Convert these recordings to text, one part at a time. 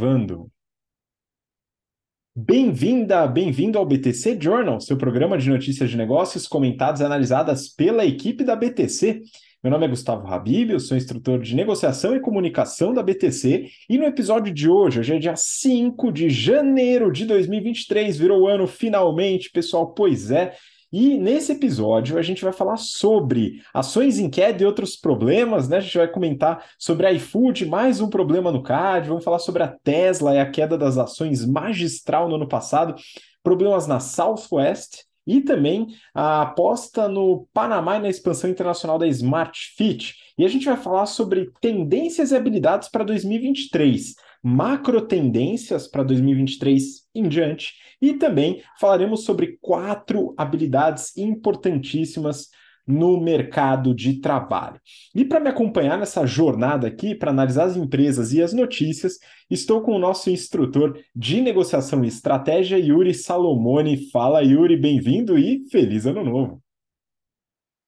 Gravando. Bem-vinda, bem-vindo ao BTC Journal, seu programa de notícias de negócios comentadas e analisadas pela equipe da BTC. Meu nome é Gustavo Habib, eu sou instrutor de negociação e comunicação da BTC e no episódio de hoje, hoje é dia 5 de janeiro de 2023, virou o ano finalmente, pessoal, pois é. E nesse episódio a gente vai falar sobre ações em CAD e outros problemas, né? A gente vai comentar sobre a iFood, mais um problema no CAD, vamos falar sobre a Tesla e a queda das ações magistral no ano passado, problemas na Southwest e também a aposta no Panamá e na expansão internacional da Smart Fit. E a gente vai falar sobre tendências e habilidades para 2023. Macro tendências para 2023 em diante e também falaremos sobre 4 habilidades importantíssimas no mercado de trabalho. E para me acompanhar nessa jornada aqui, para analisar as empresas e as notícias, estou com o nosso instrutor de negociação e estratégia, Yuri Salomone. Fala, Yuri, bem-vindo e feliz ano novo!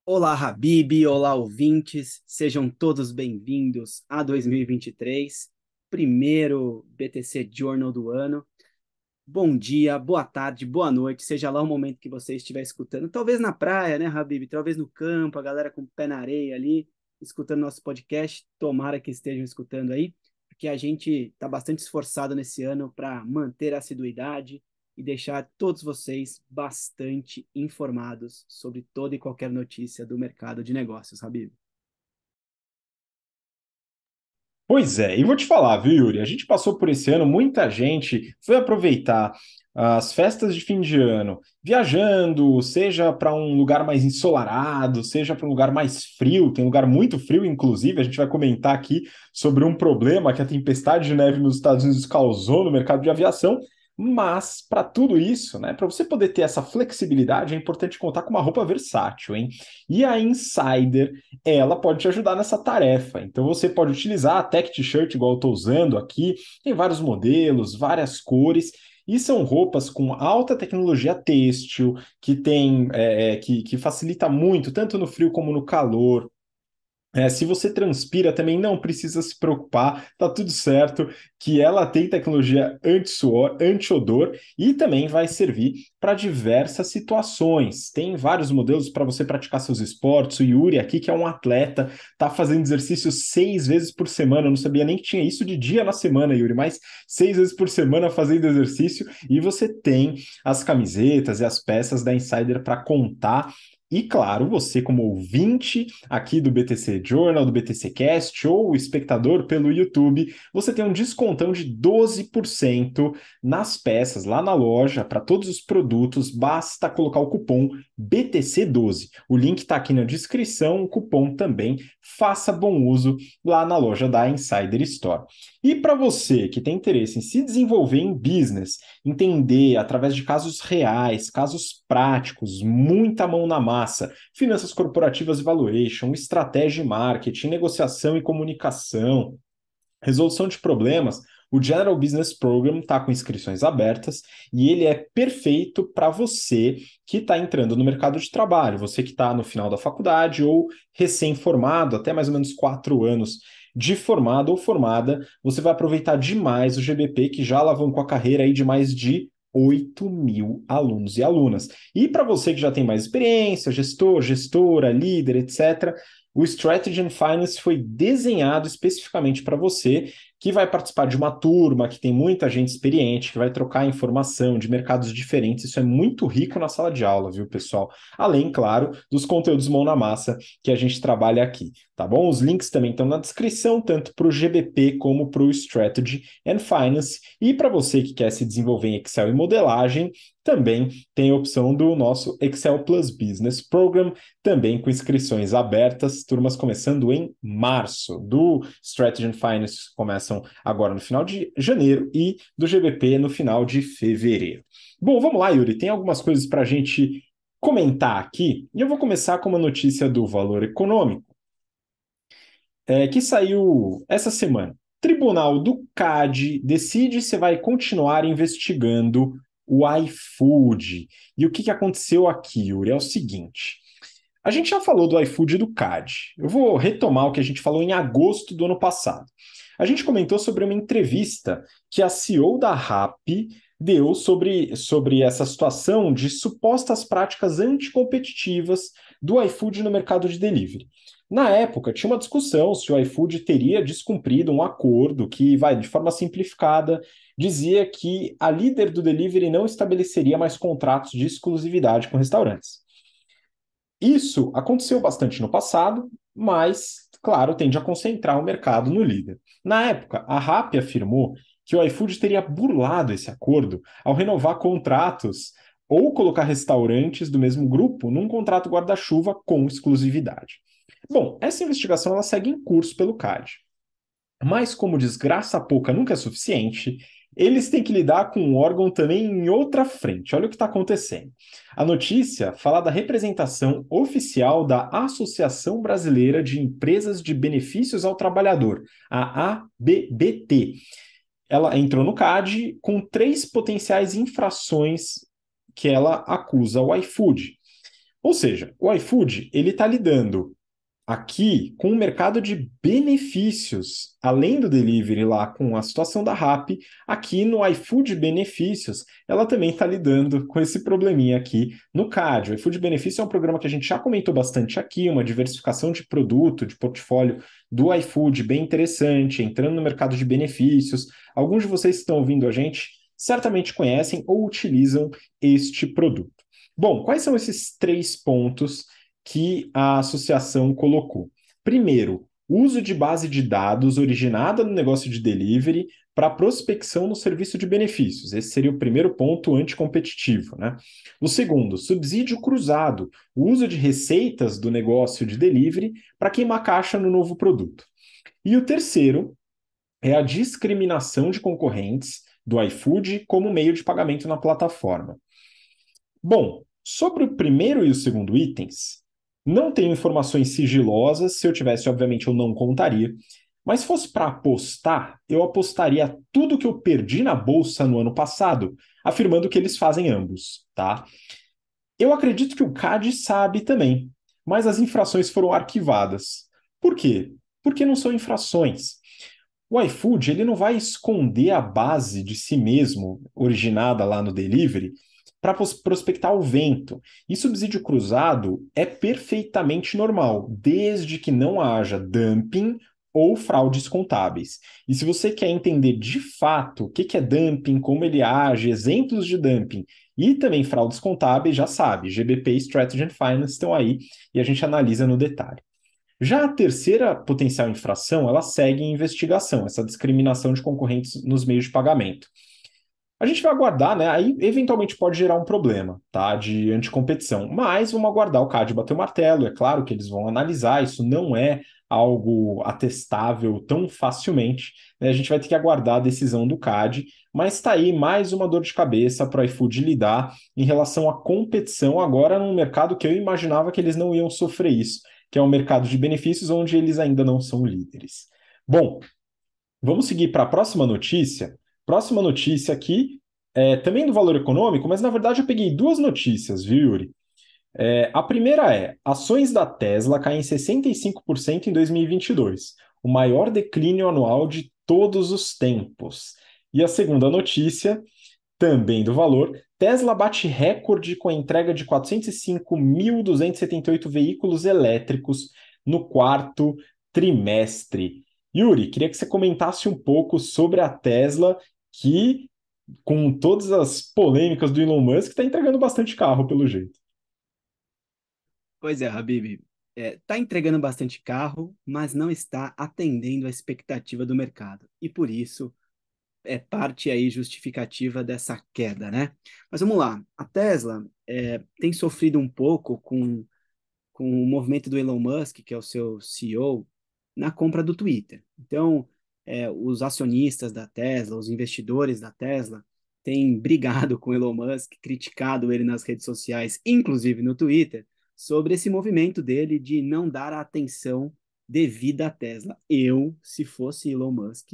Olá, Habib, olá, ouvintes, sejam todos bem-vindos a 2023. Primeiro BTC Journal do ano. Bom dia, boa tarde, boa noite, seja lá o momento que você estiver escutando. Talvez na praia, né, Habib? Talvez no campo, a galera com o pé na areia ali, escutando nosso podcast. Tomara que estejam escutando aí, porque a gente está bastante esforçado nesse ano para manter a assiduidade e deixar todos vocês bastante informados sobre toda e qualquer notícia do mercado de negócios, Habib. Pois é, e vou te falar, viu, Yuri? A gente passou por esse ano, muita gente foi aproveitar as festas de fim de ano viajando, seja para um lugar mais ensolarado, seja para um lugar mais frio. Tem um lugar muito frio, inclusive, a gente vai comentar aqui sobre um problema que a tempestade de neve nos Estados Unidos causou no mercado de aviação. Mas, para tudo isso, né, para você poder ter essa flexibilidade, é importante contar com uma roupa versátil, hein? E a Insider, ela pode te ajudar nessa tarefa. Então, você pode utilizar a Tech T-Shirt, igual eu estou usando aqui. Tem vários modelos, várias cores. E são roupas com alta tecnologia têxtil, que tem, que facilita muito, tanto no frio como no calor. Se você transpira também, não precisa se preocupar, tá tudo certo, que ela tem tecnologia anti-suor, anti-odor e também vai servir para diversas situações. Tem vários modelos para você praticar seus esportes. O Yuri aqui, que é um atleta, tá fazendo exercício 6 vezes por semana. Eu não sabia nem que tinha isso de dia na semana, Yuri, mas 6 vezes por semana fazendo exercício. E você tem as camisetas e as peças da Insider para contar. E claro, você como ouvinte aqui do BTC Journal, do BTC Cast ou espectador pelo YouTube, você tem um descontão de 12% nas peças lá na loja para todos os produtos, basta colocar o cupom BTC12. O link está aqui na descrição, o cupom também, faça bom uso lá na loja da Insider Store. E para você que tem interesse em se desenvolver em business, entender através de casos reais, casos práticos, muita mão na massa, finanças corporativas e valuation, estratégia e marketing, negociação e comunicação, resolução de problemas, o General Business Program está com inscrições abertas e ele é perfeito para você que está entrando no mercado de trabalho, você que está no final da faculdade ou recém-formado, até mais ou menos 4 anos de formado ou formada, você vai aproveitar demais o GBP, que já alavancou a carreira aí de mais de 8 mil alunos e alunas. E para você que já tem mais experiência, gestor, gestora, líder, etc., o Strategy and Finance foi desenhado especificamente para você, que vai participar de uma turma, que tem muita gente experiente, que vai trocar informação de mercados diferentes. Isso é muito rico na sala de aula, viu, pessoal? Além, claro, dos conteúdos mão na massa que a gente trabalha aqui, tá bom? Os links também estão na descrição, tanto para o GBP como para o Strategy and Finance. E para você que quer se desenvolver em Excel e modelagem, também tem a opção do nosso Excel Plus Business Program, também com inscrições abertas, turmas começando em março. Do Strategy and Finance começa agora no final de janeiro e do GBP no final de fevereiro. Bom, vamos lá, Yuri, tem algumas coisas para a gente comentar aqui e eu vou começar com uma notícia do Valor Econômico, que saiu essa semana. Tribunal do CAD decide se vai continuar investigando o iFood. E o que aconteceu aqui, Yuri? É o seguinte. A gente já falou do iFood e do CAD. Eu vou retomar o que a gente falou em agosto do ano passado. a gente comentou sobre uma entrevista que a CEO da Rappi deu sobre essa situação de supostas práticas anticompetitivas do iFood no mercado de delivery. Na época, tinha uma discussão se o iFood teria descumprido um acordo que, de forma simplificada, dizia que a líder do delivery não estabeleceria mais contratos de exclusividade com restaurantes. Isso aconteceu bastante no passado, mas, claro, tende a concentrar o mercado no líder. Na época, a Rappi afirmou que o iFood teria burlado esse acordo ao renovar contratos ou colocar restaurantes do mesmo grupo num contrato guarda-chuva com exclusividade. Bom, essa investigação ela segue em curso pelo CAD. Mas como desgraça pouca nunca é suficiente, eles têm que lidar com um órgão também em outra frente. Olha o que está acontecendo. A notícia fala da representação oficial da Associação Brasileira de Empresas de Benefícios ao Trabalhador, a ABBT. Ela entrou no CAD com 3 potenciais infrações que ela acusa o iFood. Ou seja, o iFood ele está lidando aqui com o mercado de benefícios, além do delivery lá com a situação da Rappi, aqui no iFood Benefícios, ela também está lidando com esse probleminha aqui no CAD. O iFood Benefícios é um programa que a gente já comentou bastante aqui, uma diversificação de produto, de portfólio do iFood bem interessante, entrando no mercado de benefícios. Alguns de vocês que estão ouvindo a gente certamente conhecem ou utilizam este produto. Bom, quais são esses 3 pontos que a associação colocou? Primeiro, uso de base de dados originada no negócio de delivery para prospecção no serviço de benefícios. Esse seria o primeiro ponto anticompetitivo, né? O segundo, subsídio cruzado, o uso de receitas do negócio de delivery para queimar caixa no novo produto. E o terceiro é a discriminação de concorrentes do iFood como meio de pagamento na plataforma. Bom, sobre o primeiro e o segundo itens, não tenho informações sigilosas, se eu tivesse, obviamente, eu não contaria. Mas se fosse para apostar, eu apostaria tudo que eu perdi na bolsa no ano passado, afirmando que eles fazem ambos, tá? Eu acredito que o CAD sabe também, mas as infrações foram arquivadas. Por quê? Porque não são infrações. O iFood ele não vai esconder a base de si mesmo, originada lá no delivery, para prospectar o vento. E subsídio cruzado é perfeitamente normal, desde que não haja dumping ou fraudes contábeis. E se você quer entender de fato o que é dumping, como ele age, exemplos de dumping e também fraudes contábeis, já sabe, GBP e Strategy and Finance estão aí e a gente analisa no detalhe. Já a terceira potencial infração, ela segue em investigação, essa discriminação de concorrentes nos meios de pagamento. A gente vai aguardar, né? Aí eventualmente pode gerar um problema, tá? De anticompetição, mas vamos aguardar o CAD bater o martelo. É claro que eles vão analisar, isso não é algo atestável tão facilmente, né? A gente vai ter que aguardar a decisão do CAD, mas está aí mais uma dor de cabeça para o iFood lidar em relação à competição agora num mercado que eu imaginava que eles não iam sofrer isso, que é um mercado de benefícios onde eles ainda não são líderes. Bom, vamos seguir para a próxima notícia. Próxima notícia aqui é também do Valor Econômico, mas na verdade eu peguei 2 notícias, viu, Yuri? A primeira é: ações da Tesla caem 65% em 2022, o maior declínio anual de todos os tempos. E a segunda notícia, também do Valor: Tesla bate recorde com a entrega de 405.278 veículos elétricos no 4º trimestre. Yuri, queria que você comentasse um pouco sobre a Tesla, que, com todas as polêmicas do Elon Musk, está entregando bastante carro, pelo jeito. Pois é, Habib. Está entregando bastante carro, mas não está atendendo à expectativa do mercado. E, por isso, é parte aí justificativa dessa queda, né? Mas vamos lá. A Tesla tem sofrido um pouco com o movimento do Elon Musk, que é o seu CEO, na compra do Twitter. Então, os acionistas da Tesla, os investidores da Tesla, têm brigado com Elon Musk, criticado ele nas redes sociais, inclusive no Twitter, sobre esse movimento dele de não dar a atenção devida à Tesla. Eu, se fosse Elon Musk,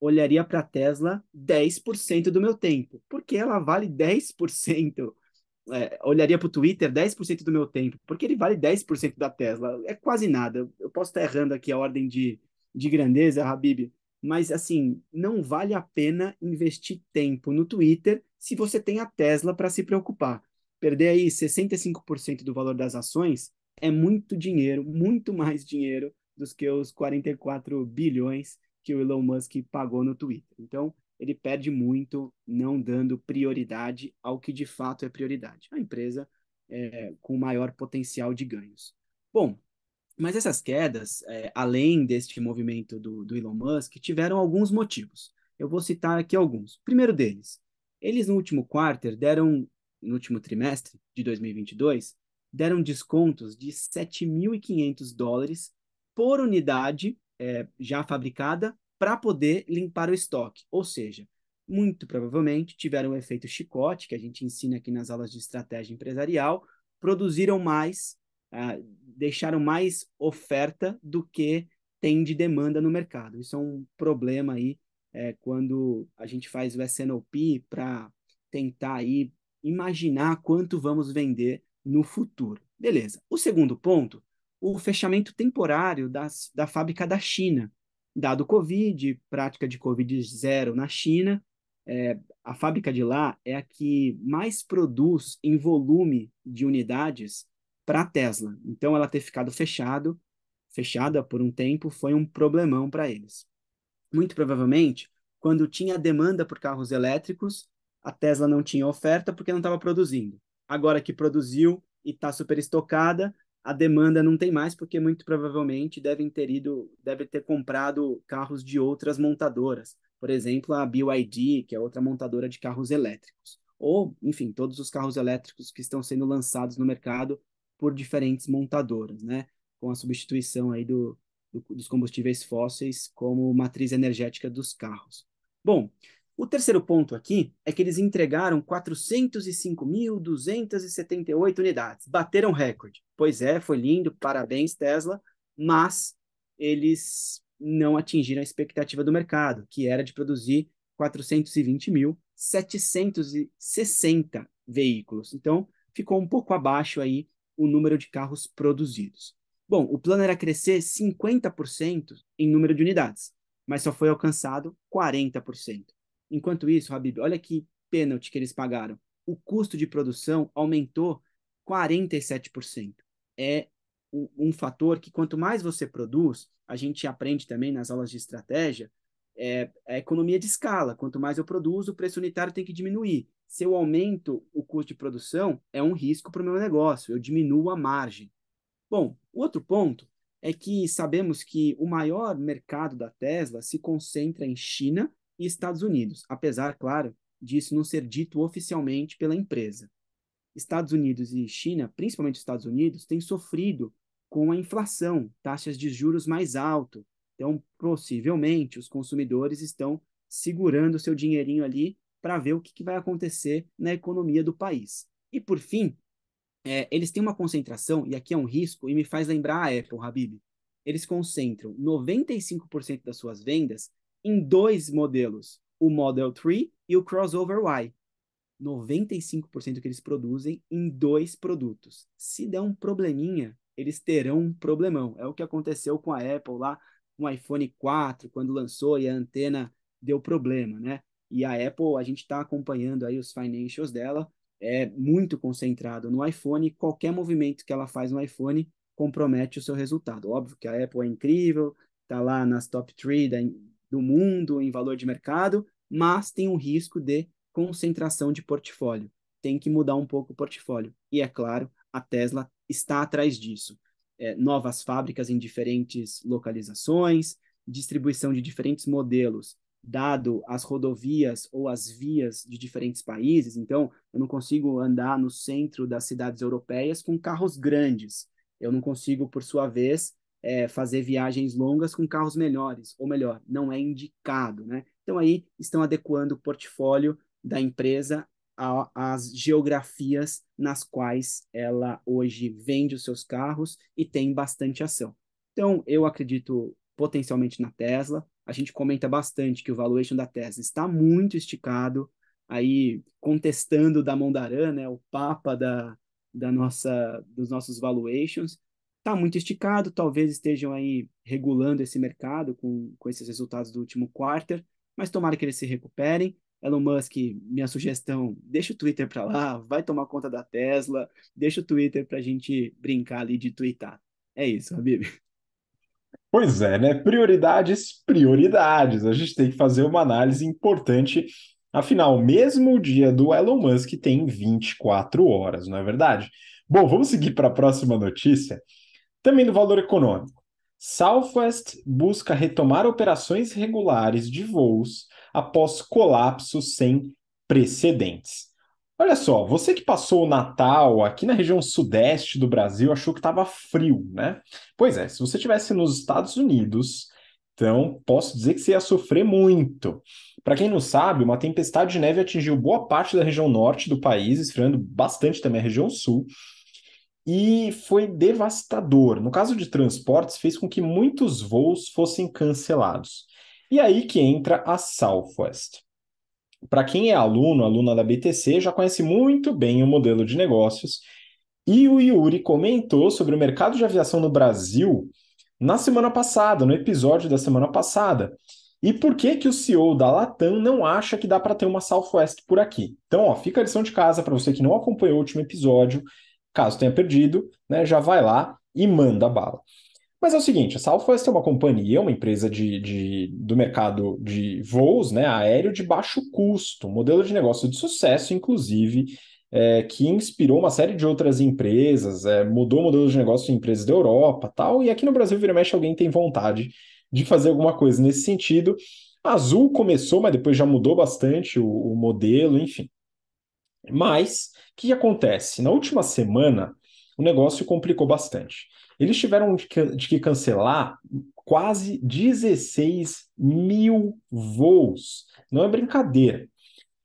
olharia para a Tesla 10% do meu tempo, porque ela vale 10%. Olharia para o Twitter 10% do meu tempo, porque ele vale 10% da Tesla, é quase nada. Eu posso estar errando aqui a ordem de grandeza, Habib, mas assim, não vale a pena investir tempo no Twitter se você tem a Tesla para se preocupar. Perder aí 65% do valor das ações é muito dinheiro, muito mais dinheiro dos que os 44 bilhões que o Elon Musk pagou no Twitter. Então, ele perde muito não dando prioridade ao que de fato é prioridade. A empresa com maior potencial de ganhos. Bom, mas essas quedas, além deste movimento do Elon Musk, tiveram alguns motivos. Eu vou citar aqui alguns. Primeiro deles, eles no último trimestre de 2022, deram descontos de $7.500 por unidade já fabricada para poder limpar o estoque. Ou seja, muito provavelmente tiveram o efeito chicote, que a gente ensina aqui nas aulas de estratégia empresarial, produziram mais, deixaram mais oferta do que tem de demanda no mercado. Isso é um problema aí quando a gente faz o S&OP para tentar aí imaginar quanto vamos vender no futuro. Beleza. O segundo ponto, o fechamento temporário da fábrica da China. Dado o Covid, prática de Covid zero na China, a fábrica de lá é a que mais produz em volume de unidades para a Tesla. Então, ela ter ficado fechada por um tempo foi um problemão para eles. Muito provavelmente, quando tinha demanda por carros elétricos, a Tesla não tinha oferta porque não estava produzindo. Agora que produziu e está super estocada, a demanda não tem mais, porque muito provavelmente deve ter comprado carros de outras montadoras. Por exemplo, a BYD, que é outra montadora de carros elétricos. Ou, enfim, todos os carros elétricos que estão sendo lançados no mercado por diferentes montadoras, né? Com a substituição aí dos combustíveis fósseis como matriz energética dos carros. Bom, o terceiro ponto aqui é que eles entregaram 405.278 unidades, bateram recorde. Pois é, foi lindo, parabéns Tesla, mas eles não atingiram a expectativa do mercado, que era de produzir 420.760 veículos. Então, ficou um pouco abaixo aí o número de carros produzidos. Bom, o plano era crescer 50% em número de unidades, mas só foi alcançado 40%. Enquanto isso, Habib, olha que pênalti que eles pagaram. O custo de produção aumentou 47%. É um fator que quanto mais você produz, a gente aprende também nas aulas de estratégia, é economia de escala. Quanto mais eu produzo, o preço unitário tem que diminuir. Se eu aumento o custo de produção, é um risco para o meu negócio, eu diminuo a margem. Bom, o outro ponto é que sabemos que o maior mercado da Tesla se concentra em China e Estados Unidos, apesar, claro, disso não ser dito oficialmente pela empresa. Estados Unidos e China, principalmente Estados Unidos, têm sofrido com a inflação, taxas de juros mais altas. Então, possivelmente, os consumidores estão segurando seu dinheirinho ali para ver o que vai acontecer na economia do país. E, por fim, eles têm uma concentração, e aqui é um risco, e me faz lembrar a Apple, Habib. Eles concentram 95% das suas vendas em dois modelos, o Model 3 e o Crossover Y. 95% que eles produzem em dois produtos. Se der um probleminha, eles terão um problemão. É o que aconteceu com a Apple lá, no iPhone 4, quando lançou e a antena deu problema, né? E a Apple, a gente está acompanhando aí os financials dela, é muito concentrado no iPhone, qualquer movimento que ela faz no iPhone compromete o seu resultado. Óbvio que a Apple é incrível, está lá nas top 3 do mundo em valor de mercado, mas tem um risco de concentração de portfólio. Tem que mudar um pouco o portfólio. E, é claro, a Tesla está atrás disso. Novas fábricas em diferentes localizações, distribuição de diferentes modelos, dado as rodovias ou as vias de diferentes países. Então, eu não consigo andar no centro das cidades europeias com carros grandes. Eu não consigo, por sua vez, fazer viagens longas com carros melhores, ou melhor, não é indicado, né? Então aí estão adequando o portfólio da empresa às geografias nas quais ela hoje vende os seus carros e tem bastante ação. Então eu acredito potencialmente na Tesla, a gente comenta bastante que o valuation da Tesla está muito esticado, aí contestando o Damondaran, né, o papa dos nossos valuations. está muito esticado, talvez estejam aí regulando esse mercado com esses resultados do último quarter, mas tomara que eles se recuperem. Elon Musk, minha sugestão, deixa o Twitter para lá, vai tomar conta da Tesla, deixa o Twitter para a gente brincar ali de tweetar. É isso, Habib. Pois é, né? Prioridades, prioridades. A gente tem que fazer uma análise importante. Afinal, mesmo o dia do Elon Musk tem 24 horas, não é verdade? Bom, vamos seguir para a próxima notícia. Também do Valor Econômico. Southwest busca retomar operações regulares de voos após colapso sem precedentes. Olha só, você que passou o Natal aqui na região sudeste do Brasil achou que estava frio, né? Pois é, se você estivesse nos Estados Unidos, então posso dizer que você ia sofrer muito. Para quem não sabe, uma tempestade de neve atingiu boa parte da região norte do país, esfriando bastante também a região sul, e foi devastador. No caso de transportes, fez com que muitos voos fossem cancelados. E aí que entra a Southwest. Para quem é aluno, aluna da BTC, já conhece muito bem o modelo de negócios. E o Yuri comentou sobre o mercado de aviação no Brasil na semana passada, no episódio da semana passada. E por que que o CEO da Latam não acha que dá para ter uma Southwest por aqui? Então, ó, fica a lição de casa para você que não acompanhou o último episódio, caso tenha perdido, né, já vai lá e manda bala. Mas é o seguinte, a Southwest é uma companhia, uma empresa do mercado de voos, né, aéreo de baixo custo, um modelo de negócio de sucesso, inclusive, que inspirou uma série de outras empresas, mudou o modelo de negócio em empresas da Europa tal, e aqui no Brasil, vira e mexe, alguém tem vontade de fazer alguma coisa nesse sentido. A Azul começou, mas depois já mudou bastante o modelo, enfim. Mas, o que acontece? Na última semana, o negócio complicou bastante. Eles tiveram que cancelar quase 16 mil voos. Não é brincadeira.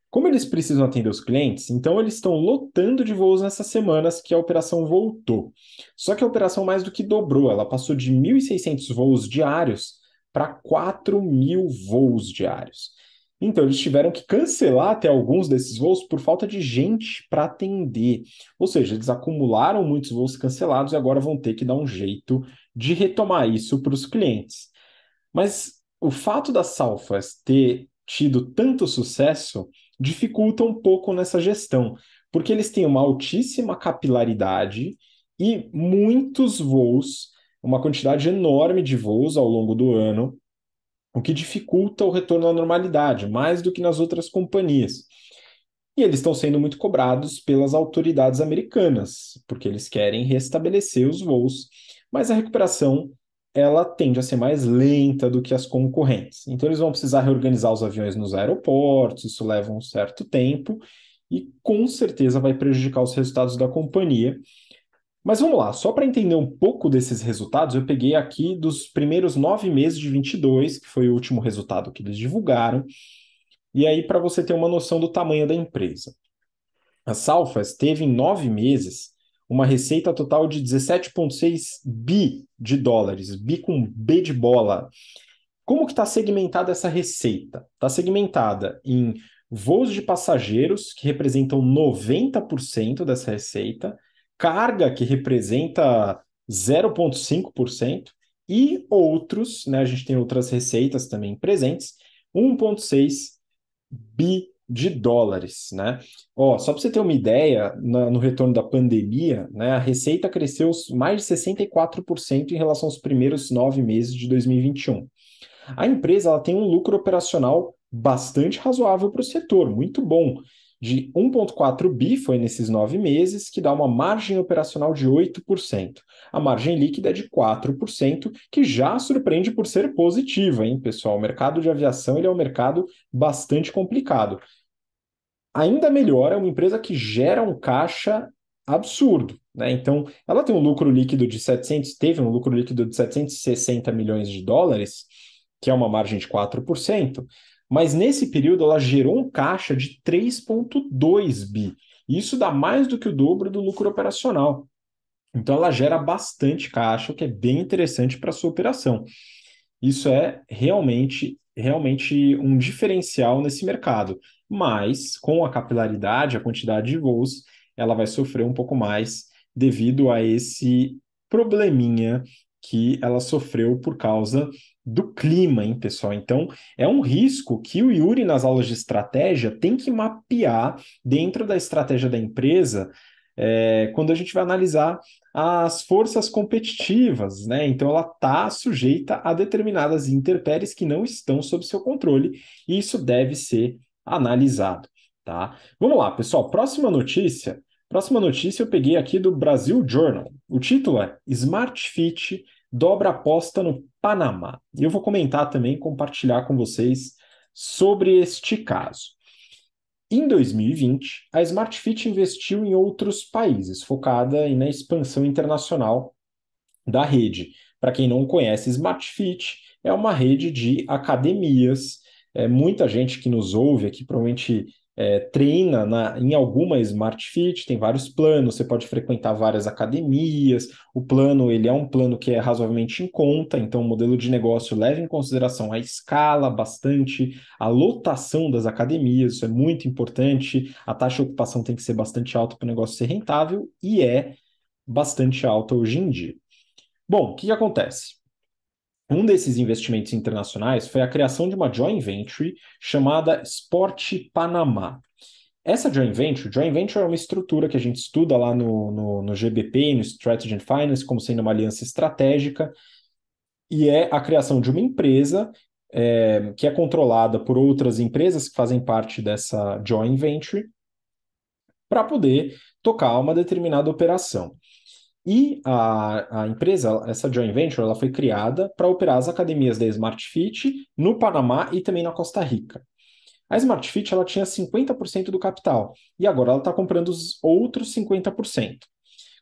Como eles precisam atender os clientes, então eles estão lotando de voos nessas semanas que a operação voltou. Só que a operação mais do que dobrou. Ela passou de 1.600 voos diários para 4 mil voos diários. Então, eles tiveram que cancelar até alguns desses voos por falta de gente para atender. Ou seja, eles acumularam muitos voos cancelados e agora vão ter que dar um jeito de retomar isso para os clientes. Mas o fato da Southwest ter tido tanto sucesso dificulta um pouco nessa gestão, porque eles têm uma altíssima capilaridade e muitos voos, uma quantidade enorme de voos ao longo do ano, o que dificulta o retorno à normalidade, mais do que nas outras companhias. E eles estão sendo muito cobrados pelas autoridades americanas, porque eles querem restabelecer os voos, mas a recuperação ela tende a ser mais lenta do que as concorrentes. Então eles vão precisar reorganizar os aviões nos aeroportos, isso leva um certo tempo, e com certeza vai prejudicar os resultados da companhia. Mas vamos lá, só para entender um pouco desses resultados, eu peguei aqui dos primeiros 9 meses de 22, que foi o último resultado que eles divulgaram, e aí para você ter uma noção do tamanho da empresa. A Southwest teve em 9 meses uma receita total de 17,6 bi de dólares, bi com B de bola. Como que está segmentada essa receita? Está segmentada em voos de passageiros, que representam 90% dessa receita, carga, que representa 0,5%, e outros, né, a gente tem outras receitas também presentes, 1,6 bi de dólares. Né? Ó, só para você ter uma ideia, no retorno da pandemia, né, a receita cresceu mais de 64% em relação aos primeiros 9 meses de 2021. A empresa ela tem um lucro operacional bastante razoável para o setor, muito bom, de 1,4 bi foi nesses 9 meses, que dá uma margem operacional de 8%. A margem líquida é de 4%, que já surpreende por ser positiva, hein, pessoal? O mercado de aviação ele é um mercado bastante complicado. Ainda melhor, é uma empresa que gera um caixa absurdo, né? Então, ela tem um lucro líquido de $760 milhões, que é uma margem de 4%. Mas nesse período ela gerou um caixa de 3,2 bi. Isso dá mais do que o dobro do lucro operacional. Então ela gera bastante caixa, o que é bem interessante para a sua operação. Isso é realmente um diferencial nesse mercado. Mas com a capilaridade, a quantidade de voos, ela vai sofrer um pouco mais devido a esse probleminha que ela sofreu por causa do clima, hein, pessoal? Então, é um risco que o Yuri, nas aulas de estratégia, tem que mapear dentro da estratégia da empresa, quando a gente vai analisar as forças competitivas, né? Então, ela está sujeita a determinadas intempéries que não estão sob seu controle, e isso deve ser analisado, tá? Vamos lá, pessoal. Próxima notícia eu peguei aqui do Brasil Journal. O título é Smart Fit dobra aposta no Panamá. E eu vou comentar também, compartilhar com vocês sobre este caso. Em 2020, a Smart Fit investiu em outros países, focada na expansão internacional da rede. Para quem não conhece, Smart Fit é uma rede de academias. Muita gente que nos ouve aqui provavelmente treina em alguma Smart Fit, tem vários planos, você pode frequentar várias academias, o plano ele é um plano que é razoavelmente em conta, então o modelo de negócio leva em consideração a escala bastante, a lotação das academias, isso é muito importante, a taxa de ocupação tem que ser bastante alta para o negócio ser rentável, e é bastante alta hoje em dia. Bom, o que acontece? Um desses investimentos internacionais foi a criação de uma joint venture chamada Sport Panamá. Essa joint venture é uma estrutura que a gente estuda lá no GBP, no Strategy and Finance, como sendo uma aliança estratégica, e é a criação de uma empresa que é controlada por outras empresas que fazem parte dessa joint venture para poder tocar uma determinada operação. E a empresa, essa joint venture, ela foi criada para operar as academias da Smart Fit no Panamá e também na Costa Rica. A Smart Fit ela tinha 50% do capital e agora ela está comprando os outros 50%.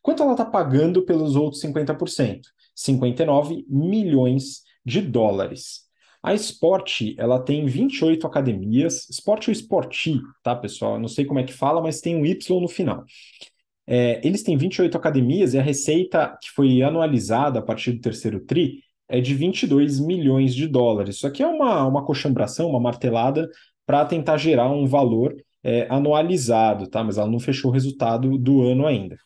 Quanto ela está pagando pelos outros 50%? 59 milhões de dólares. A Sporty, ela tem 28 academias. Sporty ou Sporty, tá, pessoal? Eu não sei como é que fala, mas tem um Y no final. Eles têm 28 academias e a receita que foi anualizada a partir do terceiro TRI é de 22 milhões de dólares. Isso aqui é uma coxambração, uma martelada, para tentar gerar um valor anualizado, tá? Mas ela não fechou o resultado do ano ainda.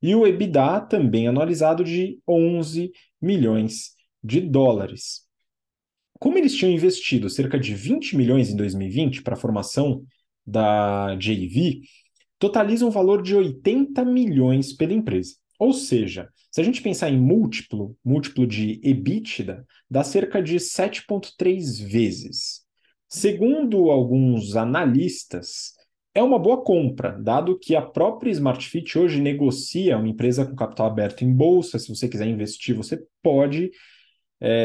E o EBITDA também anualizado de 11 milhões de dólares. Como eles tinham investido cerca de 20 milhões em 2020 para a formação da JV, totaliza um valor de 80 milhões pela empresa. Ou seja, se a gente pensar em múltiplo de EBITDA, dá cerca de 7,3 vezes. Segundo alguns analistas, é uma boa compra, dado que a própria Smart Fit hoje negocia uma empresa com capital aberto em bolsa. Se você quiser investir, você pode.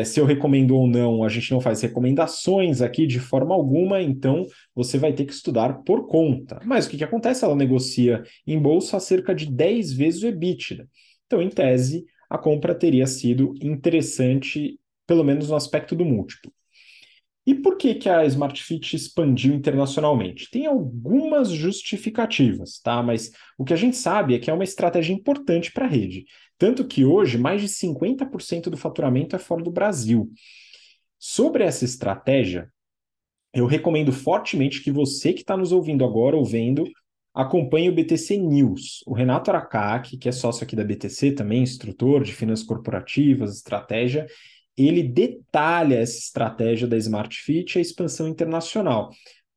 Se eu recomendo ou não, a gente não faz recomendações aqui de forma alguma, então você vai ter que estudar por conta. Mas o que acontece? Ela negocia em bolsa cerca de 10 vezes o EBITDA. Então, em tese, a compra teria sido interessante, pelo menos no aspecto do múltiplo. E por que a Smart Fit expandiu internacionalmente? Tem algumas justificativas, tá? Mas o que a gente sabe é que é uma estratégia importante para a rede. Tanto que hoje, mais de 50% do faturamento é fora do Brasil. Sobre essa estratégia, eu recomendo fortemente que você que está nos ouvindo agora, ou vendo, acompanhe o BTC News. O Renato Aracaki, que é sócio aqui da BTC também, instrutor de finanças corporativas, estratégia, ele detalha essa estratégia da Smart Fit e a expansão internacional.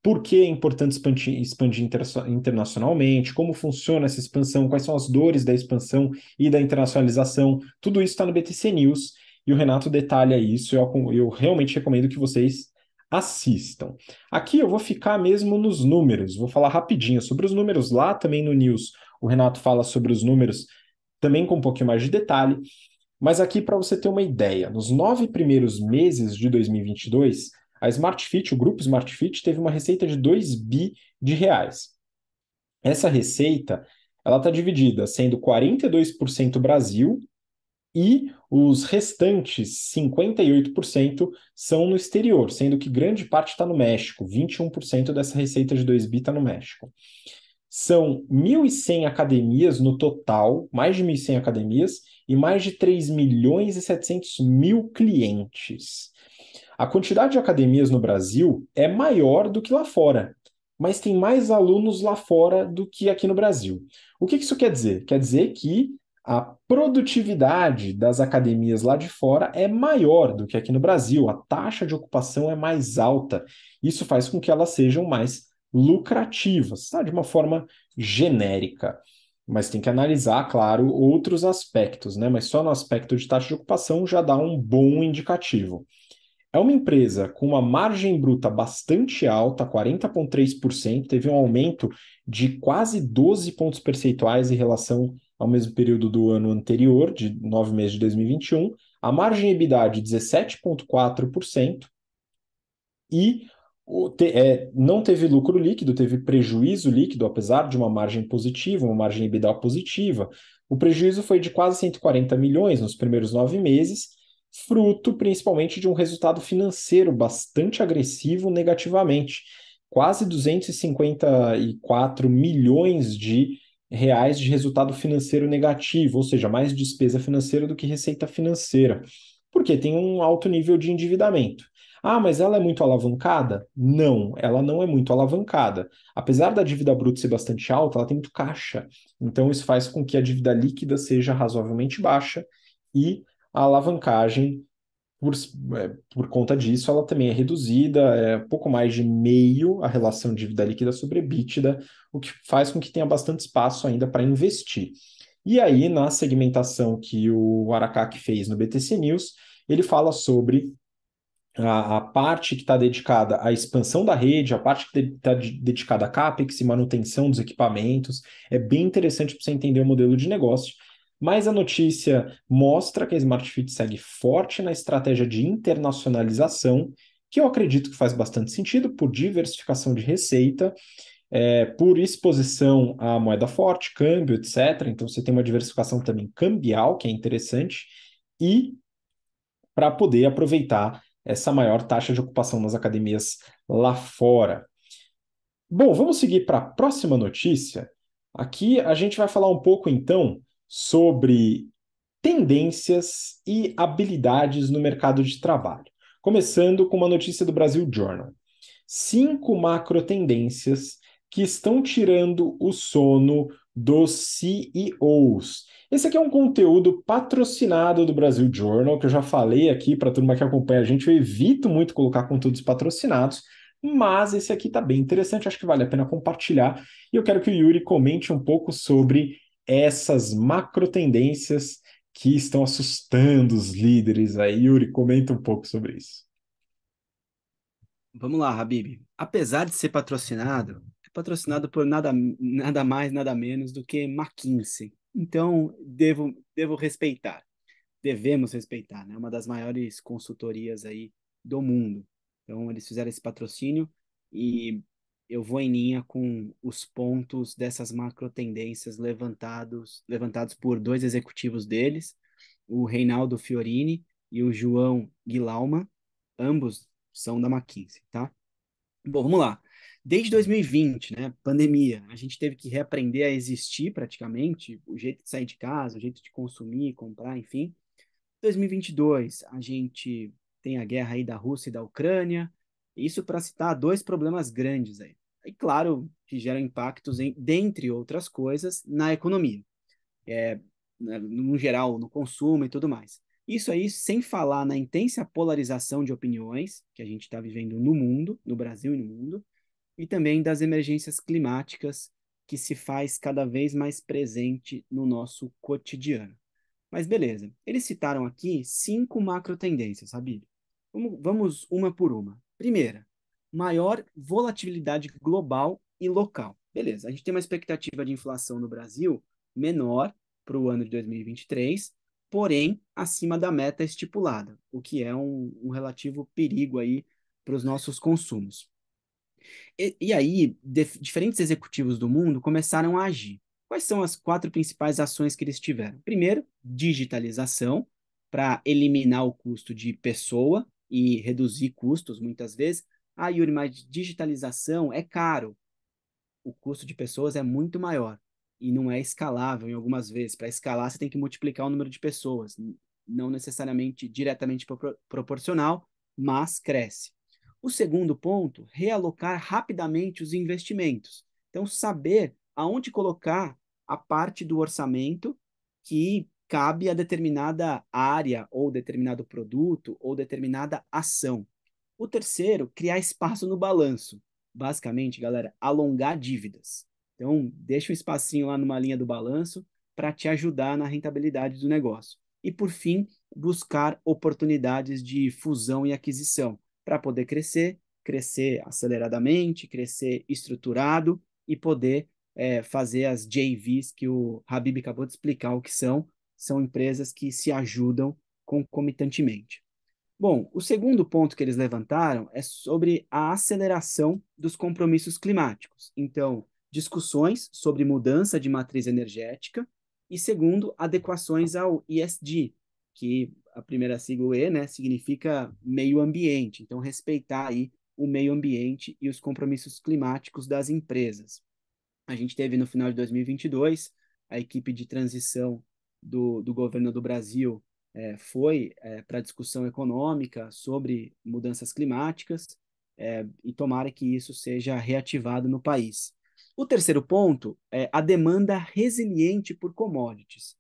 Por que é importante expandir internacionalmente? Como funciona essa expansão? Quais são as dores da expansão e da internacionalização? Tudo isso está no BTC News e o Renato detalha isso. Eu realmente recomendo que vocês assistam. Aqui eu vou ficar mesmo nos números. Vou falar rapidinho sobre os números. Lá também no News o Renato fala sobre os números também com um pouquinho mais de detalhe. Mas aqui para você ter uma ideia, nos 9 primeiros meses de 2022... a Smart Fit, o grupo Smart Fit, teve uma receita de 2 bi de reais. Essa receita está dividida, sendo 42% Brasil e os restantes 58% são no exterior, sendo que grande parte está no México, 21% dessa receita de 2 bi está no México. São 1.100 academias no total, mais de 1.100 academias e mais de 3 milhões e 700 mil clientes. A quantidade de academias no Brasil é maior do que lá fora, mas tem mais alunos lá fora do que aqui no Brasil. O que isso quer dizer? Quer dizer que a produtividade das academias lá de fora é maior do que aqui no Brasil, a taxa de ocupação é mais alta. Isso faz com que elas sejam mais lucrativas, tá? De uma forma genérica. Mas tem que analisar, claro, outros aspectos, né? Mas só no aspecto de taxa de ocupação já dá um bom indicativo. É uma empresa com uma margem bruta bastante alta, 40,3%, teve um aumento de quase 12 pontos percentuais em relação ao mesmo período do ano anterior, de 9 meses de 2021. A margem EBITDA de 17,4% e não teve lucro líquido, teve prejuízo líquido, apesar de uma margem positiva, uma margem EBITDA positiva. O prejuízo foi de quase 140 milhões nos primeiros 9 meses, fruto principalmente de um resultado financeiro bastante agressivo negativamente, quase 254 milhões de reais de resultado financeiro negativo, ou seja, mais despesa financeira do que receita financeira, porque tem um alto nível de endividamento. Ah, mas ela é muito alavancada? Não, ela não é muito alavancada. Apesar da dívida bruta ser bastante alta, ela tem muito caixa, então isso faz com que a dívida líquida seja razoavelmente baixa e a alavancagem, por conta disso, ela também é reduzida, é pouco mais de meio a relação dívida líquida sobre EBITDA, o que faz com que tenha bastante espaço ainda para investir. E aí, na segmentação que o Aracaki fez no BTC News, ele fala sobre a parte que está dedicada à expansão da rede, a parte que está dedicada a CAPEX e manutenção dos equipamentos. É bem interessante para você entender o modelo de negócio. Mas a notícia mostra que a Smart Fit segue forte na estratégia de internacionalização, que eu acredito que faz bastante sentido por diversificação de receita, por exposição à moeda forte, câmbio, etc. Então você tem uma diversificação também cambial, que é interessante, e para poder aproveitar essa maior taxa de ocupação nas academias lá fora. Bom, vamos seguir para a próxima notícia. Aqui a gente vai falar um pouco, então, sobre tendências e habilidades no mercado de trabalho. Começando com uma notícia do Brasil Journal. 5 macro tendências que estão tirando o sono dos CEOs. Esse aqui é um conteúdo patrocinado do Brasil Journal, que eu já falei aqui para a turma que acompanha a gente. Eu evito muito colocar conteúdos patrocinados, mas esse aqui está bem interessante, acho que vale a pena compartilhar. E eu quero que o Yuri comente um pouco sobre essas macro tendências que estão assustando os líderes aí. Yuri, comenta um pouco sobre isso. Vamos lá, Habib. Apesar de ser patrocinado, é patrocinado por nada mais, nada menos do que McKinsey. Então, devo respeitar. Devemos respeitar, né? Uma das maiores consultorias aí do mundo. Então, eles fizeram esse patrocínio e eu vou em linha com os pontos dessas macro tendências levantados por 2 executivos deles, o Reinaldo Fiorini e o João Guilauma, ambos são da McKinsey, tá? Bom, vamos lá. Desde 2020, né, pandemia, a gente teve que reaprender a existir praticamente, o jeito de sair de casa, o jeito de consumir, comprar, enfim. 2022, a gente tem a guerra aí da Rússia e da Ucrânia, isso para citar 2 problemas grandes aí. E claro que geram impactos, dentre outras coisas, na economia. No geral, no consumo e tudo mais. Isso aí sem falar na intensa polarização de opiniões que a gente está vivendo no mundo, no Brasil e no mundo, e também das emergências climáticas que se faz cada vez mais presente no nosso cotidiano. Mas beleza, eles citaram aqui 5 macro tendências, Habib. Vamos uma por uma. Primeira, maior volatilidade global e local. Beleza, a gente tem uma expectativa de inflação no Brasil menor para o ano de 2023, porém acima da meta estipulada, o que é um relativo perigo aí para os nossos consumos. E aí, diferentes executivos do mundo começaram a agir. Quais são as 4 principais ações que eles tiveram? Primeiro, digitalização, para eliminar o custo de pessoa e reduzir custos, muitas vezes. Ah, Yuri, mas digitalização é caro. O custo de pessoas é muito maior e não é escalável em algumas vezes. Para escalar, você tem que multiplicar o número de pessoas. Não necessariamente diretamente proporcional, mas cresce. O segundo ponto, realocar rapidamente os investimentos. Então, saber aonde colocar a parte do orçamento que cabe a determinada área ou determinado produto ou determinada ação. O terceiro, criar espaço no balanço. Basicamente, galera, alongar dívidas. Então, deixa um espacinho lá numa linha do balanço para te ajudar na rentabilidade do negócio. E, por fim, buscar oportunidades de fusão e aquisição para poder crescer, crescer aceleradamente, crescer estruturado e poder fazer as JVs que o Habib acabou de explicar o que são. São empresas que se ajudam concomitantemente. Bom, o segundo ponto que eles levantaram é sobre a aceleração dos compromissos climáticos. Então, discussões sobre mudança de matriz energética e, segundo, adequações ao ESG, que a primeira sigla E, né, significa meio ambiente. Então, respeitar aí o meio ambiente e os compromissos climáticos das empresas. A gente teve, no final de 2022, a equipe de transição do governo do Brasil foi para discussão econômica sobre mudanças climáticas e tomara que isso seja reativado no país. O terceiro ponto é a demanda resiliente por commodities.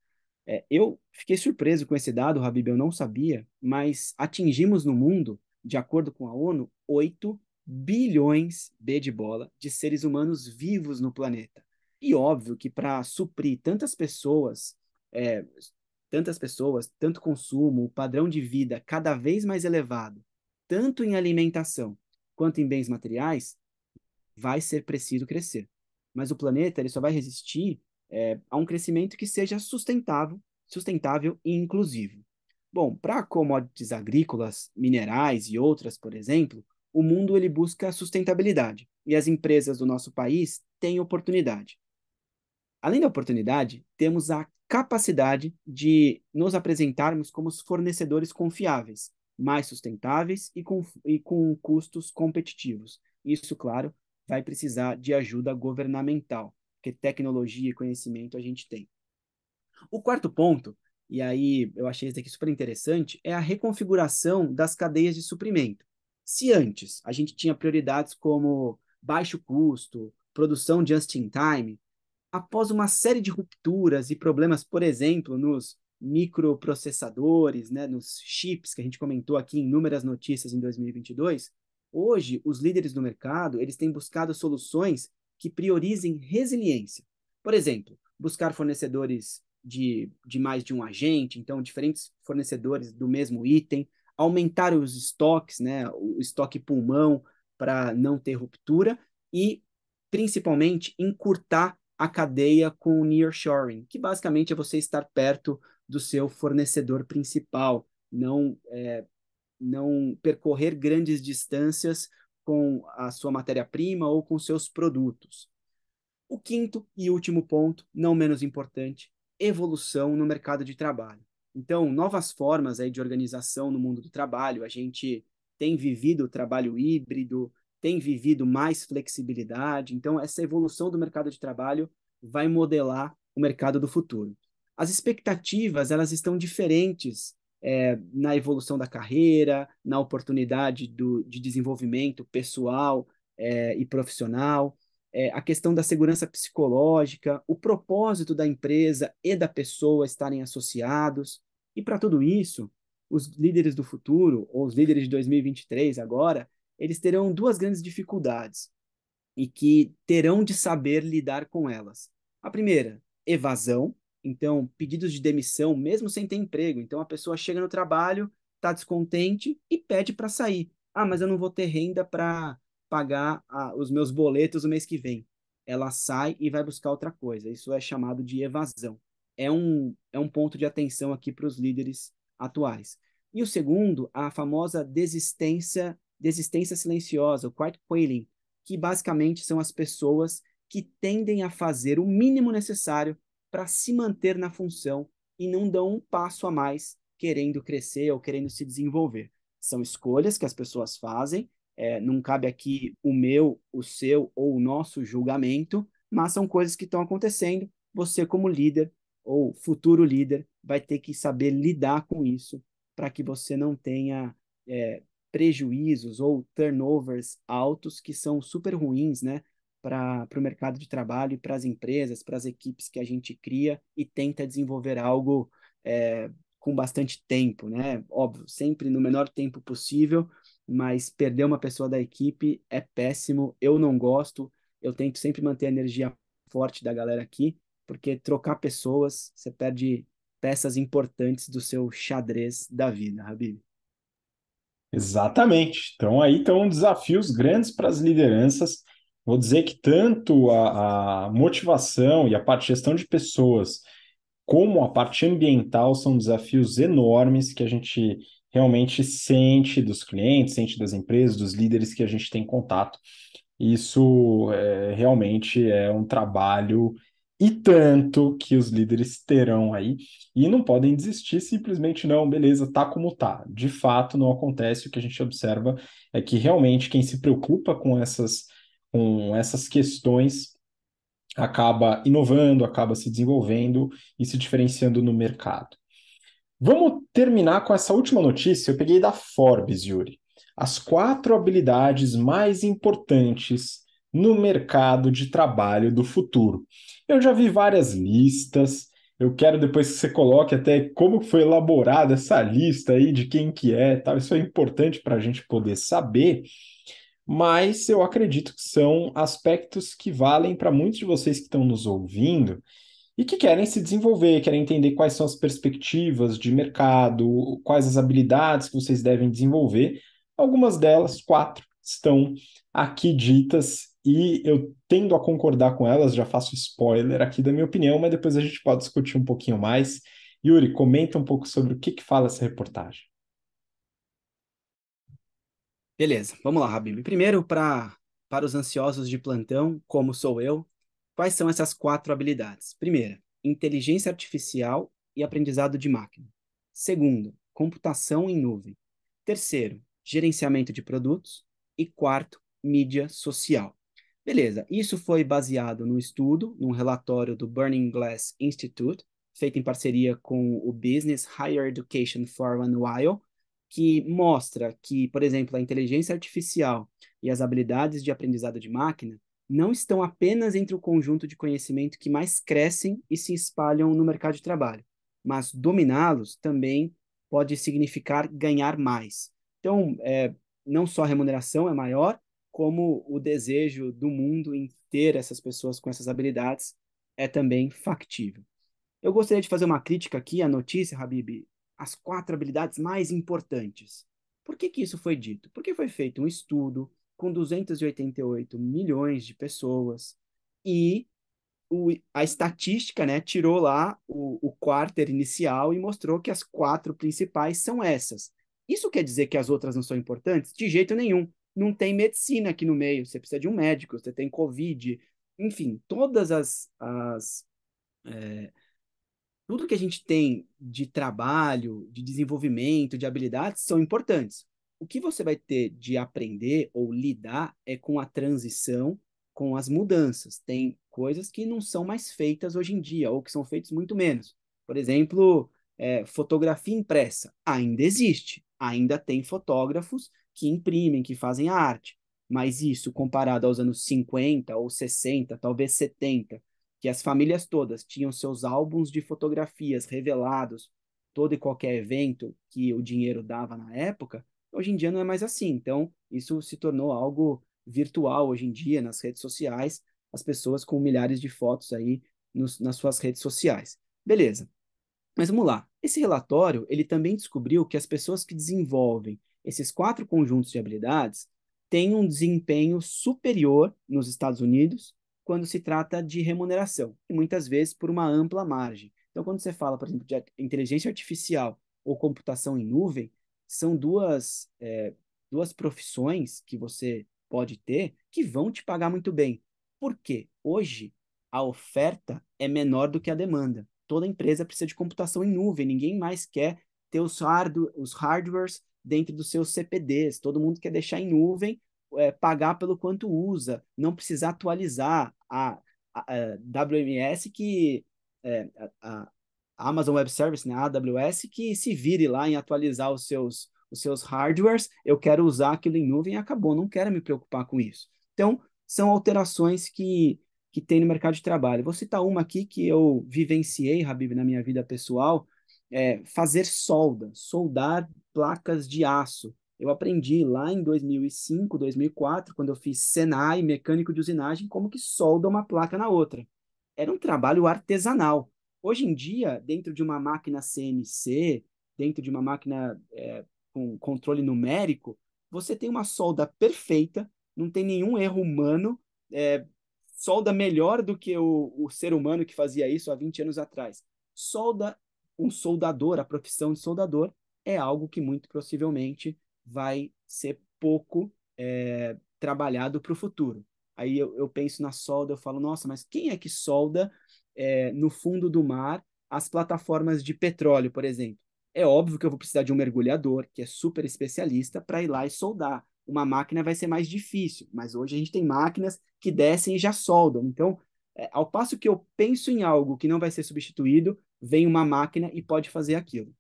Eu fiquei surpreso com esse dado, Habib, eu não sabia, mas atingimos no mundo, de acordo com a ONU, 8 bilhões de seres humanos vivos no planeta. E óbvio que para suprir tantas pessoas, tanto consumo, padrão de vida cada vez mais elevado, tanto em alimentação quanto em bens materiais, vai ser preciso crescer. Mas o planeta ele só vai resistir a um crescimento que seja sustentável e inclusivo. Bom, para commodities agrícolas, minerais e outras, por exemplo, o mundo ele busca sustentabilidade e as empresas do nosso país têm oportunidade. Além da oportunidade, temos a capacidade de nos apresentarmos como fornecedores confiáveis, mais sustentáveis e com custos competitivos. Isso, claro, vai precisar de ajuda governamental, porque tecnologia e conhecimento a gente tem. O quarto ponto, e aí eu achei isso aqui super interessante, é a reconfiguração das cadeias de suprimento. Se antes a gente tinha prioridades como baixo custo, produção just in time, após uma série de rupturas e problemas, por exemplo, nos microprocessadores, né, nos chips, que a gente comentou aqui em inúmeras notícias em 2022, hoje os líderes do mercado eles têm buscado soluções que priorizem resiliência. Por exemplo, buscar fornecedores de mais de um agente, então diferentes fornecedores do mesmo item, aumentar os estoques, né, o estoque pulmão para não ter ruptura e, principalmente, encurtar a cadeia com o nearshoring, que basicamente é você estar perto do seu fornecedor principal, não percorrer grandes distâncias com a sua matéria-prima ou com seus produtos. O quinto e último ponto, não menos importante, evolução no mercado de trabalho. Então, novas formas aí de organização no mundo do trabalho, a gente tem vivido o trabalho híbrido, tem vivido mais flexibilidade, então essa evolução do mercado de trabalho vai modelar o mercado do futuro. As expectativas elas estão diferentes na evolução da carreira, na oportunidade de desenvolvimento pessoal e profissional, a questão da segurança psicológica, o propósito da empresa e da pessoa estarem associados, e para tudo isso, os líderes do futuro, ou os líderes de 2023 agora, eles terão duas grandes dificuldades e que terão de saber lidar com elas. A primeira, evasão, então pedidos de demissão, mesmo sem ter emprego. Então a pessoa chega no trabalho, está descontente e pede para sair. Ah, mas eu não vou ter renda para pagar os meus boletos o mês que vem. Ela sai e vai buscar outra coisa. Isso é chamado de evasão. É um ponto de atenção aqui para os líderes atuais. E o segundo, a famosa desistência silenciosa, o quiet quitting, que basicamente são as pessoas que tendem a fazer o mínimo necessário para se manter na função e não dão um passo a mais querendo crescer ou querendo se desenvolver. São escolhas que as pessoas fazem, não cabe aqui o meu, o seu ou o nosso julgamento, mas são coisas que estão acontecendo. Você como líder ou futuro líder vai ter que saber lidar com isso para que você não tenha prejuízos ou turnovers altos que são super ruins, né, para o mercado de trabalho e para as empresas, para as equipes que a gente cria e tenta desenvolver algo com bastante tempo, né? Óbvio, sempre no menor tempo possível, mas perder uma pessoa da equipe é péssimo, eu não gosto, eu tento sempre manter a energia forte da galera aqui, porque trocar pessoas, você perde peças importantes do seu xadrez da vida, Habib. Exatamente. Então aí estão desafios grandes para as lideranças. Vou dizer que tanto a motivação e a parte de gestão de pessoas, como a parte ambiental, são desafios enormes que a gente realmente sente dos clientes, sente das empresas, dos líderes que a gente tem contato. Isso realmente é um trabalho e tanto que os líderes terão aí e não podem desistir simplesmente não, beleza, tá como tá. De fato, não acontece. O que a gente observa é que realmente quem se preocupa com essas questões acaba inovando, acaba se desenvolvendo e se diferenciando no mercado. Vamos terminar com essa última notícia, eu peguei da Forbes, Yuri. As 4 habilidades mais importantes no mercado de trabalho do futuro. Eu já vi várias listas, eu quero depois que você coloque até como foi elaborada essa lista aí, de quem que é, tal. Isso é importante para a gente poder saber, mas eu acredito que são aspectos que valem para muitos de vocês que estão nos ouvindo e que querem se desenvolver, querem entender quais são as perspectivas de mercado, quais as habilidades que vocês devem desenvolver. Algumas delas, 4, estão aqui ditas e eu tendo a concordar com elas, já faço spoiler aqui da minha opinião, mas depois a gente pode discutir um pouquinho mais. Yuri, comenta um pouco sobre o que fala essa reportagem. Beleza, vamos lá, Habib. Primeiro, para os ansiosos de plantão, como sou eu, quais são essas 4 habilidades? Primeira, inteligência artificial e aprendizado de máquina. Segundo, computação em nuvem. Terceiro, gerenciamento de produtos. E quarto, mídia social. Beleza, isso foi baseado num estudo, num relatório do Burning Glass Institute, feito em parceria com o Business Higher Education Forum, que mostra que, por exemplo, a inteligência artificial e as habilidades de aprendizado de máquina não estão apenas entre o conjunto de conhecimento que mais crescem e se espalham no mercado de trabalho, mas dominá-los também pode significar ganhar mais. Então, não só a remuneração é maior, como o desejo do mundo em ter essas pessoas com essas habilidades é também factível. Eu gostaria de fazer uma crítica aqui à notícia, Habib, as 4 habilidades mais importantes. Por que isso foi dito? Porque foi feito um estudo com 288 milhões de pessoas e a estatística, né, tirou lá o quarter inicial e mostrou que as 4 principais são essas. Isso quer dizer que as outras não são importantes? De jeito nenhum. Não tem medicina aqui no meio. Você precisa de um médico, você tem Covid. Enfim, todas tudo que a gente tem de trabalho, de desenvolvimento, de habilidades, são importantes. O que você vai ter de aprender ou lidar é com a transição, com as mudanças. Tem coisas que não são mais feitas hoje em dia, ou que são feitas muito menos. Por exemplo, fotografia impressa. Ainda existe. Ainda tem fotógrafos que imprimem, que fazem a arte, mas isso comparado aos anos 50 ou 60, talvez 70, que as famílias todas tinham seus álbuns de fotografias revelados, todo e qualquer evento que o dinheiro dava na época, hoje em dia não é mais assim, então isso se tornou algo virtual hoje em dia nas redes sociais, as pessoas com milhares de fotos aí nas suas redes sociais. Beleza. Mas vamos lá, esse relatório ele também descobriu que as pessoas que desenvolvem esses 4 conjuntos de habilidades têm um desempenho superior nos Estados Unidos quando se trata de remuneração, e muitas vezes por uma ampla margem. Então, quando você fala, por exemplo, de inteligência artificial ou computação em nuvem, são duas profissões que você pode ter que vão te pagar muito bem. Por quê? Hoje, a oferta é menor do que a demanda. Toda empresa precisa de computação em nuvem, ninguém mais quer ter os hardwares dentro dos seus CPDs, todo mundo quer deixar em nuvem, pagar pelo quanto usa, não precisar atualizar a WMS, que a Amazon Web Service, né, a AWS, que se vire lá em atualizar os seus hardwares, eu quero usar aquilo em nuvem e acabou, não quero me preocupar com isso. Então, são alterações que tem no mercado de trabalho. Vou citar uma aqui que eu vivenciei, Habib, na minha vida pessoal, fazer solda, soldar placas de aço. Eu aprendi lá em 2005, 2004, quando eu fiz Senai, mecânico de usinagem, como que solda uma placa na outra. Era um trabalho artesanal. Hoje em dia, dentro de uma máquina CNC, dentro de uma máquina com controle numérico, você tem uma solda perfeita, não tem nenhum erro humano, solda melhor do que o ser humano que fazia isso há 20 anos atrás. Um soldador, a profissão de soldador, é algo que muito possivelmente vai ser pouco trabalhado para o futuro. Aí eu penso na solda, eu falo, nossa, mas quem é que solda no fundo do mar as plataformas de petróleo, por exemplo? É óbvio que eu vou precisar de um mergulhador, que é super especialista, para ir lá e soldar. Uma máquina vai ser mais difícil, mas hoje a gente tem máquinas que descem e já soldam. Então, ao passo que eu penso em algo que não vai ser substituído, vem uma máquina e pode fazer aquilo.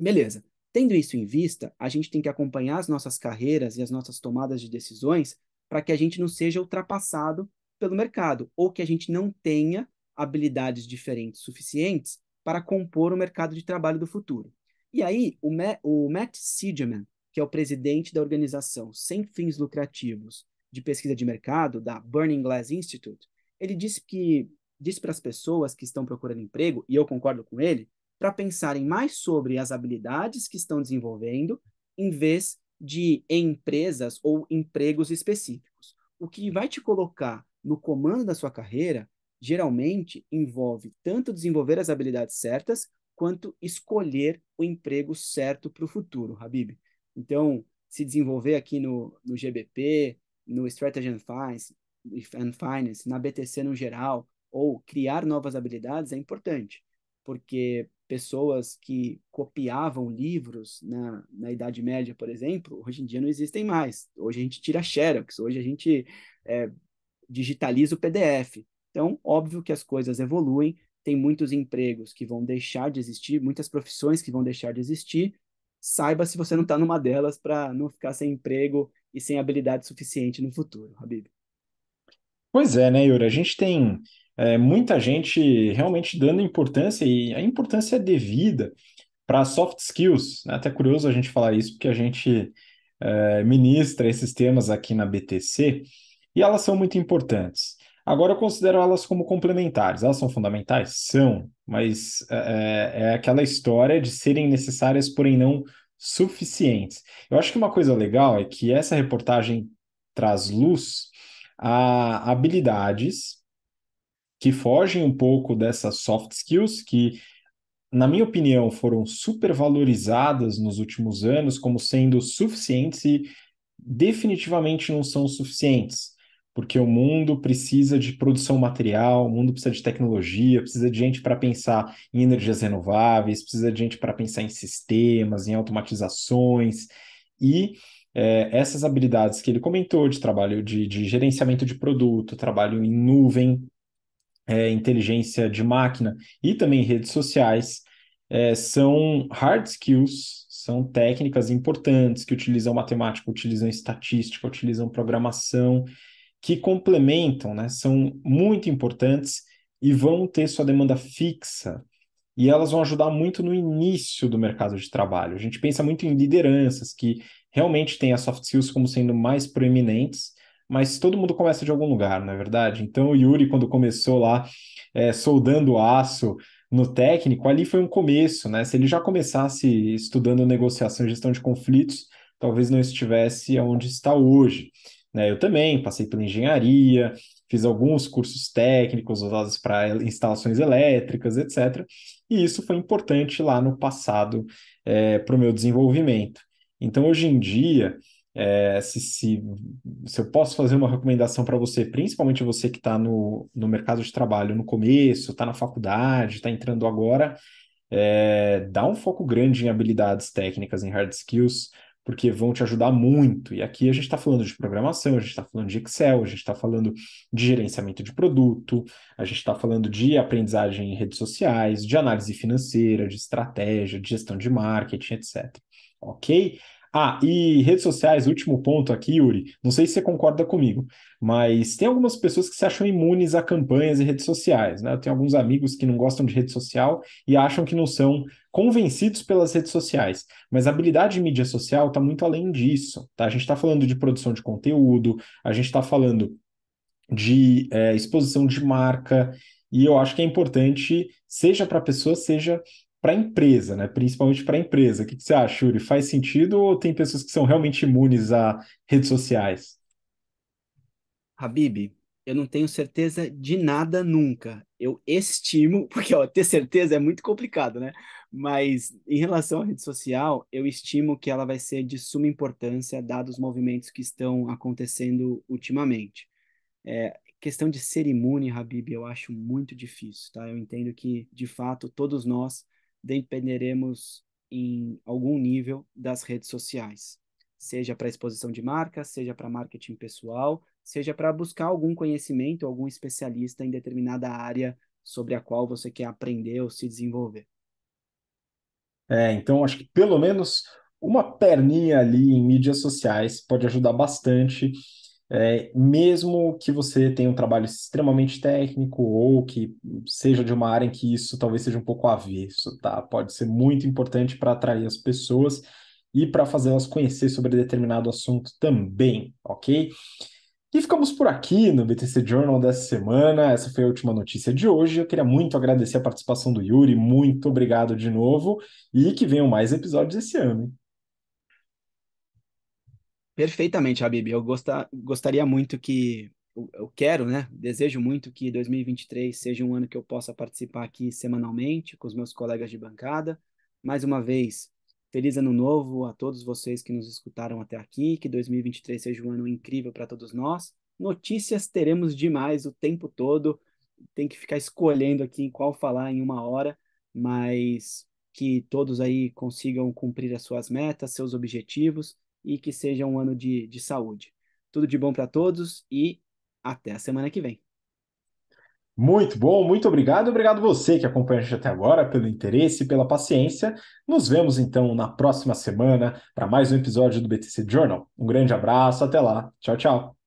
Beleza. Tendo isso em vista, a gente tem que acompanhar as nossas carreiras e as nossas tomadas de decisões para que a gente não seja ultrapassado pelo mercado ou que a gente não tenha habilidades diferentes suficientes para compor o mercado de trabalho do futuro. E aí, o Matt Sigelman, que é o presidente da organização sem fins lucrativos de pesquisa de mercado, da Burning Glass Institute, ele disse para as pessoas que estão procurando emprego, e eu concordo com ele, para pensarem mais sobre as habilidades que estão desenvolvendo em vez de em empresas ou empregos específicos. O que vai te colocar no comando da sua carreira geralmente envolve tanto desenvolver as habilidades certas quanto escolher o emprego certo para o futuro, Habib. Então, se desenvolver aqui no GBP, no Strategy and Finance, na BTC no geral, ou criar novas habilidades é importante, porque pessoas que copiavam livros na Idade Média, por exemplo, hoje em dia não existem mais. Hoje a gente tira xerox, hoje a gente digitaliza o PDF. Então, óbvio que as coisas evoluem, tem muitos empregos que vão deixar de existir, muitas profissões que vão deixar de existir. Saiba se você não está numa delas para não ficar sem emprego e sem habilidade suficiente no futuro, Habib. Pois é, né, Yuri? A gente tem... muita gente realmente dando importância, e a importância é devida para soft skills, né? Até curioso a gente falar isso, porque a gente ministra esses temas aqui na BTC, e elas são muito importantes. Agora eu considero elas como complementares. Elas são fundamentais? São, mas é aquela história de serem necessárias, porém não suficientes. Eu acho que uma coisa legal é que essa reportagem traz luz a habilidades que fogem um pouco dessas soft skills, que, na minha opinião, foram supervalorizadas nos últimos anos como sendo suficientes e definitivamente não são suficientes, porque o mundo precisa de produção material, o mundo precisa de tecnologia, precisa de gente para pensar em energias renováveis, precisa de gente para pensar em sistemas, em automatizações, e essas habilidades que ele comentou de trabalho de gerenciamento de produto, trabalho em nuvem, inteligência de máquina e também redes sociais, são hard skills, são técnicas importantes que utilizam matemática, utilizam estatística, utilizam programação, que complementam, né? São muito importantes e vão ter sua demanda fixa, e elas vão ajudar muito no início do mercado de trabalho. A gente pensa muito em lideranças que realmente têm as soft skills como sendo mais proeminentes, mas todo mundo começa de algum lugar, não é verdade? Então o Yuri, quando começou lá soldando aço no técnico, ali foi um começo, né? Se ele já começasse estudando negociação e gestão de conflitos, talvez não estivesse onde está hoje, né? Eu também passei pela engenharia, fiz alguns cursos técnicos usados para instalações elétricas, etc. E isso foi importante lá no passado para o meu desenvolvimento. Então hoje em dia... Se eu posso fazer uma recomendação para você, principalmente você que está no mercado de trabalho no começo, está na faculdade, está entrando agora, dá um foco grande em habilidades técnicas, em hard skills, porque vão te ajudar muito. E aqui a gente está falando de programação, a gente está falando de Excel, a gente está falando de gerenciamento de produto, a gente está falando de aprendizagem em redes sociais, de análise financeira, de estratégia, de gestão de marketing, etc. Ok? Ah, e redes sociais, último ponto aqui, Yuri. Não sei se você concorda comigo, mas tem algumas pessoas que se acham imunes a campanhas e redes sociais, né? Eu tenho alguns amigos que não gostam de rede social e acham que não são convencidos pelas redes sociais. Mas a habilidade de mídia social está muito além disso, tá? A gente está falando de produção de conteúdo, a gente está falando de exposição de marca, e eu acho que é importante, seja para a pessoa, seja para a empresa, né? Principalmente para a empresa. O que você acha, Yuri? Faz sentido ou tem pessoas que são realmente imunes a redes sociais? Habib, eu não tenho certeza de nada nunca. Eu estimo, porque ter certeza é muito complicado, né? Mas em relação à rede social, eu estimo que ela vai ser de suma importância, dados os movimentos que estão acontecendo ultimamente. Questão de ser imune, Habib, eu acho muito difícil, tá? Eu entendo que, de fato, todos nós dependeremos em algum nível das redes sociais, seja para exposição de marca, seja para marketing pessoal, seja para buscar algum conhecimento, algum especialista em determinada área sobre a qual você quer aprender ou se desenvolver. Então acho que pelo menos uma perninha ali em mídias sociais pode ajudar bastante. Mesmo que você tenha um trabalho extremamente técnico ou que seja de uma área em que isso talvez seja um pouco avesso, tá? Pode ser muito importante para atrair as pessoas e para fazê-las conhecer sobre determinado assunto também, ok? E ficamos por aqui no BTC Journal dessa semana. Essa foi a última notícia de hoje. Eu queria muito agradecer a participação do Yuri. Muito obrigado de novo e que venham mais episódios esse ano, hein? Perfeitamente, Habib. Eu gostaria muito que... Eu quero, né? Desejo muito que 2023 seja um ano que eu possa participar aqui semanalmente com os meus colegas de bancada. Mais uma vez, feliz ano novo a todos vocês que nos escutaram até aqui. Que 2023 seja um ano incrível para todos nós. Notícias teremos demais o tempo todo. Tem que ficar escolhendo aqui em qual falar em uma hora, mas que todos aí consigam cumprir as suas metas, seus objetivos, e que seja um ano de saúde. Tudo de bom para todos e até a semana que vem. Muito bom, muito obrigado. Obrigado você que acompanha a gente até agora, pelo interesse e pela paciência. Nos vemos, então, na próxima semana para mais um episódio do BTC Journal. Um grande abraço, até lá. Tchau, tchau.